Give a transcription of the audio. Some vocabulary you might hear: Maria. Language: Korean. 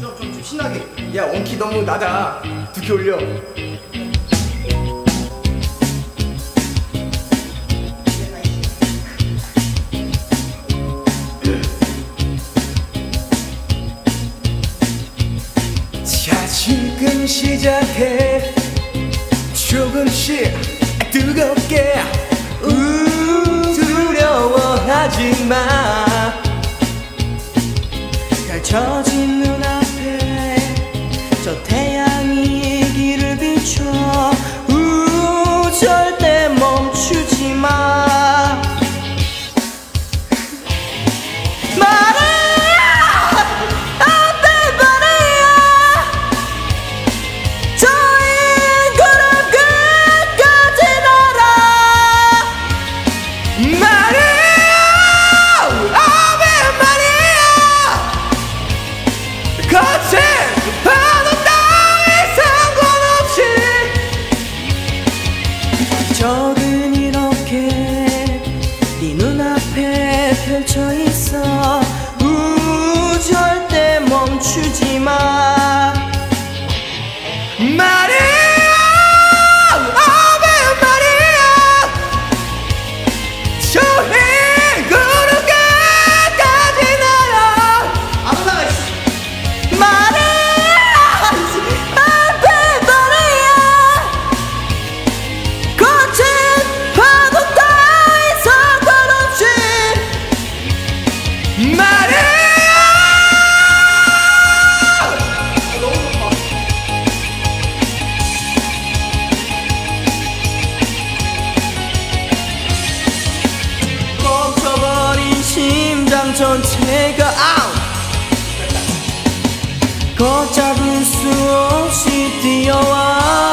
좀 신나게. 야, 원키 너무 낮아. 두께 올려. 자, 지금 시작해. 조금씩 뜨겁게. 두려워하지 마. 펼쳐진 눈앞에 저 태양이 길을 비춰. 절대 멈추지 마. 마리아, 안돼 마리아. 저 인구름 끝까지 날아. 마리아. 거친 파도 따위 상관없이 적은 이렇게 네 눈앞에 펼쳐있어. 절대 멈추지마. 마리아, 아베 마리아. 저리 전체가 아웃. 걷잡을 수 없이 뛰어와.